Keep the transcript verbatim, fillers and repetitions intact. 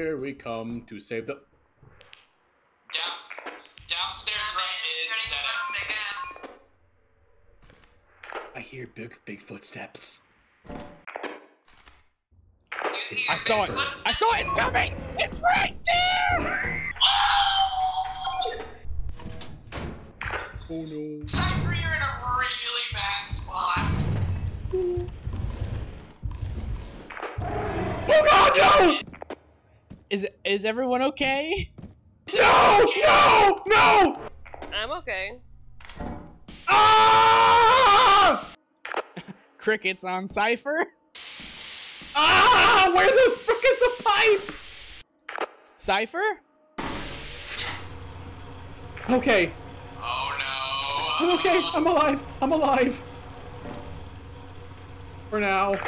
Here we come to save the... Down, downstairs right is that I hear big, big footsteps. I saw it! I saw it! It's coming! It's right there! Oh, oh no. Cypher, you're in a really bad spot. Ooh. Oh god, no! Is is everyone okay? No! No! No! I'm okay. Ah! Crickets on Cypher. Ah! Where the frick is the pipe? Cypher? Okay. Oh no. I'm okay. I'm alive. I'm alive. For now.